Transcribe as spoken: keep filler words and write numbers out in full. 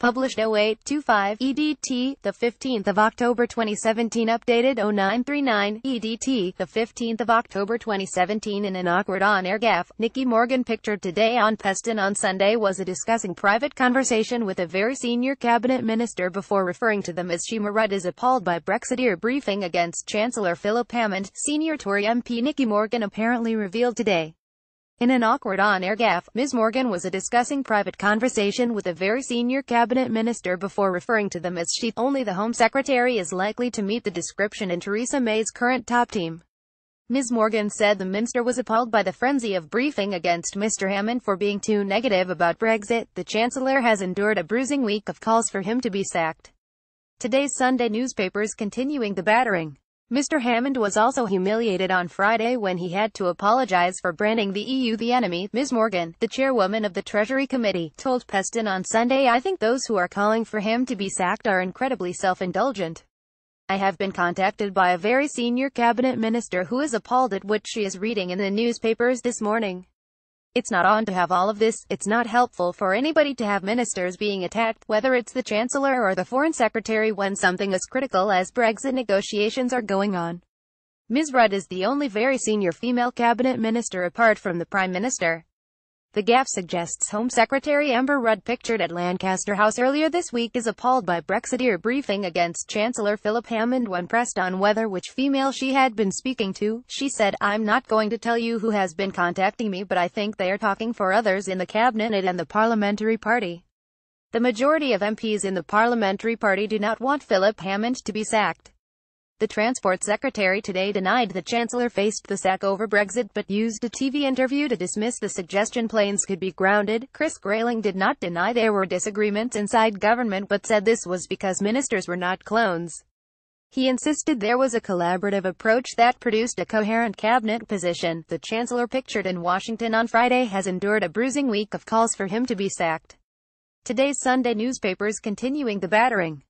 Published oh eight twenty-five E D T, the fifteenth of October twenty seventeen, updated oh nine thirty-nine E D T, the fifteenth of October twenty seventeen. In an awkward on-air gaffe, Nicky Morgan pictured today on Peston on Sunday was a discussing private conversation with a very senior cabinet minister before referring to them as she. Amber Rudd is appalled by Brexiteer briefing against Chancellor Philip Hammond. Senior Tory M P Nicky Morgan apparently revealed today, in an awkward on-air gaffe, Miz Morgan was a discussing private conversation with a very senior cabinet minister before referring to them as she. Only the Home Secretary is likely to meet the description in Theresa May's current top team. Miz Morgan said the minister was appalled by the frenzy of briefing against Mister Hammond for being too negative about Brexit. The Chancellor has endured a bruising week of calls for him to be sacked. Today's Sunday newspapers continuing the battering. Mister Hammond was also humiliated on Friday when he had to apologize for branding the E U the enemy. Miz Morgan, the chairwoman of the Treasury Committee, told Peston on Sunday, "I think those who are calling for him to be sacked are incredibly self-indulgent. I have been contacted by a very senior cabinet minister who is appalled at what she is reading in the newspapers this morning. It's not on to have all of this. It's not helpful for anybody to have ministers being attacked, whether it's the Chancellor or the Foreign Secretary, when something as critical as Brexit negotiations are going on." Miz Rudd is the only very senior female cabinet minister apart from the Prime Minister. The gaffe suggests Home Secretary Amber Rudd, pictured at Lancaster House earlier this week, is appalled by Brexiteer briefing against Chancellor Philip Hammond. When pressed on whether which female she had been speaking to, she said, "I'm not going to tell you who has been contacting me, but I think they are talking for others in the cabinet and the parliamentary party. The majority of M Ps in the parliamentary party do not want Philip Hammond to be sacked." The Transport Secretary today denied the Chancellor faced the sack over Brexit but used a T V interview to dismiss the suggestion planes could be grounded. Chris Grayling did not deny there were disagreements inside government but said this was because ministers were not clones. He insisted there was a collaborative approach that produced a coherent cabinet position. The Chancellor, pictured in Washington on Friday, has endured a bruising week of calls for him to be sacked. Today's Sunday newspapers continuing the battering.